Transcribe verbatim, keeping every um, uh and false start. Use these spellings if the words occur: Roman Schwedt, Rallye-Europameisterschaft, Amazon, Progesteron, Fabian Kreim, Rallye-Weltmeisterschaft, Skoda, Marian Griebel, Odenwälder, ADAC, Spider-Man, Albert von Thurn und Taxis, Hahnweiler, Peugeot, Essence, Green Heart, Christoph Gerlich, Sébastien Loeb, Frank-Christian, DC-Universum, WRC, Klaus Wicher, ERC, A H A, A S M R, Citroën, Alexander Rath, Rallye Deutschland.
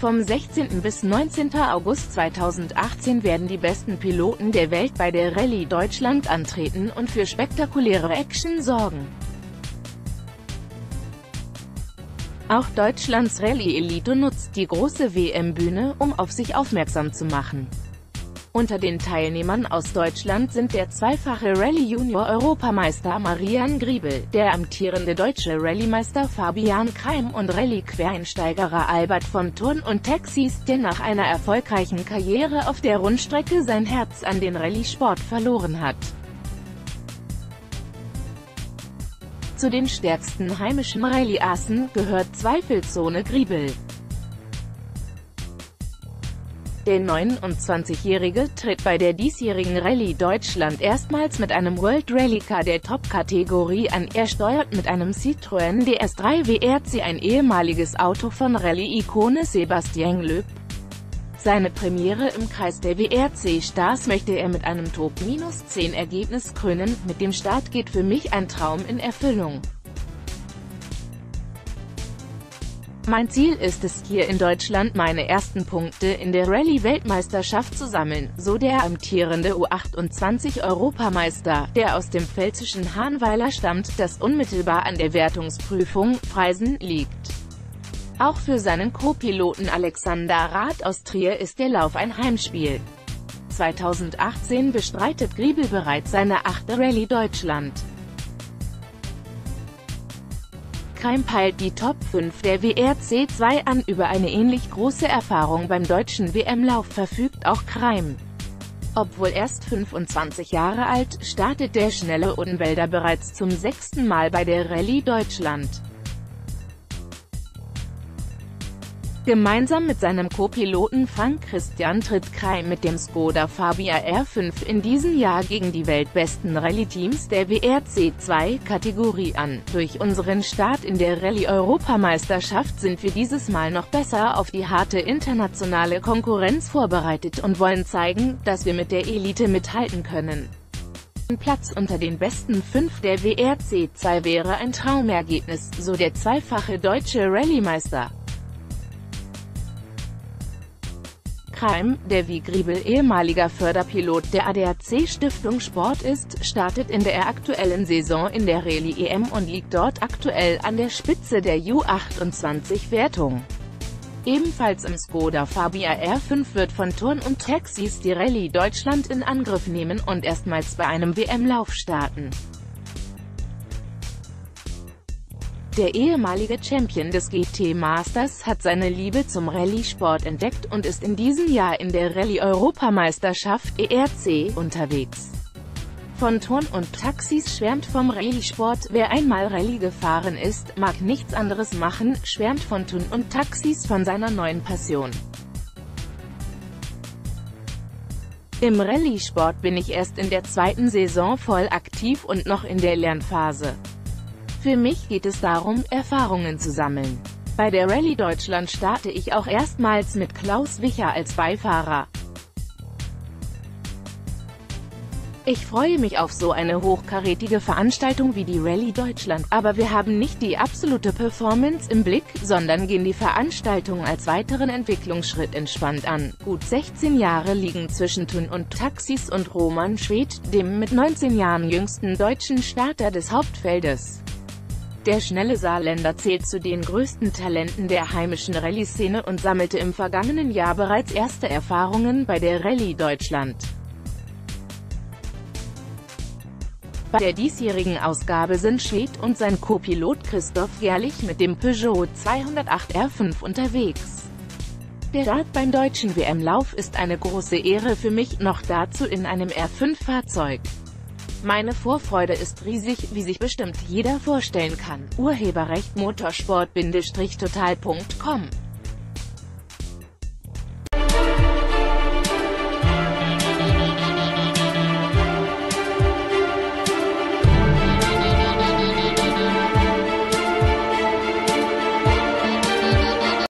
Vom sechzehnten bis neunzehnten August zweitausendachtzehn werden die besten Piloten der Welt bei der Rallye Deutschland antreten und für spektakuläre Action sorgen. Auch Deutschlands Rallye-Elite nutzt die große W M-Bühne, um auf sich aufmerksam zu machen. Unter den Teilnehmern aus Deutschland sind der zweifache Rallye-Junior-Europameister Marian Griebel, der amtierende deutsche Rallye-Meister Fabian Kreim und Rallye-Quereinsteigerer Albert von Thurn und Taxis, der nach einer erfolgreichen Karriere auf der Rundstrecke sein Herz an den Rallye-Sport verloren hat. Zu den stärksten heimischen Rallye-Assen gehört zweifelsohne Griebel. Der neunundzwanzigjährige tritt bei der diesjährigen Rallye Deutschland erstmals mit einem World Rally Car der Top-Kategorie an. Er steuert mit einem Citroën D S drei W R C ein ehemaliges Auto von Rallye-Ikone Sébastien Loeb. Seine Premiere im Kreis der W R C-Stars möchte er mit einem Top zehn Ergebnis krönen. Mit dem Start geht für mich ein Traum in Erfüllung. Mein Ziel ist es, hier in Deutschland meine ersten Punkte in der Rallye-Weltmeisterschaft zu sammeln, so der amtierende U achtundzwanzig-Europameister, der aus dem pfälzischen Hahnweiler stammt, das unmittelbar an der Wertungsprüfung Preisen liegt. Auch für seinen Co-Piloten Alexander Rath aus Trier ist der Lauf ein Heimspiel. zweitausendachtzehn bestreitet Griebel bereits seine achte Rallye Deutschland. Kreim peilt die Top fünf der W R C zwei an. Über eine ähnlich große Erfahrung beim deutschen W M-Lauf verfügt auch Kreim. Obwohl erst fünfundzwanzig Jahre alt, startet der schnelle Odenwälder bereits zum sechsten Mal bei der Rallye Deutschland. Gemeinsam mit seinem Co-Piloten Frank-Christian tritt Kreim mit dem Skoda Fabia R fünf in diesem Jahr gegen die weltbesten Rallye-Teams der W R C zwei-Kategorie an. Durch unseren Start in der Rallye-Europameisterschaft sind wir dieses Mal noch besser auf die harte internationale Konkurrenz vorbereitet und wollen zeigen, dass wir mit der Elite mithalten können. Ein Platz unter den besten fünf der W R C zwei wäre ein Traumergebnis, so der zweifache deutsche Rallye-Meister. Kreim, der wie Griebel ehemaliger Förderpilot der A D A C Stiftung Sport ist, startet in der aktuellen Saison in der Rallye-E M und liegt dort aktuell an der Spitze der U achtundzwanzig-Wertung. Ebenfalls im Skoda Fabia R fünf wird von Thurn und Taxis die Rallye Deutschland in Angriff nehmen und erstmals bei einem W M-Lauf starten. Der ehemalige Champion des G T Masters hat seine Liebe zum Rallye-Sport entdeckt und ist in diesem Jahr in der Rallye-Europameisterschaft E R C unterwegs. Von Thurn und Taxis schwärmt vom Rallye-Sport. Wer einmal Rallye gefahren ist, mag nichts anderes machen, schwärmt von Thurn und Taxis von seiner neuen Passion. Im Rallye-Sport bin ich erst in der zweiten Saison voll aktiv und noch in der Lernphase. Für mich geht es darum, Erfahrungen zu sammeln. Bei der Rallye Deutschland starte ich auch erstmals mit Klaus Wicher als Beifahrer. Ich freue mich auf so eine hochkarätige Veranstaltung wie die Rallye Deutschland, aber wir haben nicht die absolute Performance im Blick, sondern gehen die Veranstaltung als weiteren Entwicklungsschritt entspannt an. Gut sechzehn Jahre liegen zwischen Thurn und Taxis und Roman Schwedt, dem mit neunzehn Jahren jüngsten deutschen Starter des Hauptfeldes. Der schnelle Saarländer zählt zu den größten Talenten der heimischen Rallye-Szene und sammelte im vergangenen Jahr bereits erste Erfahrungen bei der Rallye Deutschland. Bei der diesjährigen Ausgabe sind Schwedt und sein Co-Pilot Christoph Gerlich mit dem Peugeot zweihundertacht R fünf unterwegs. Der Start beim deutschen W M-Lauf ist eine große Ehre für mich, noch dazu in einem R fünf-Fahrzeug. Meine Vorfreude ist riesig, wie sich bestimmt jeder vorstellen kann. Urheberrecht Motorsport Bindestrich total Punkt com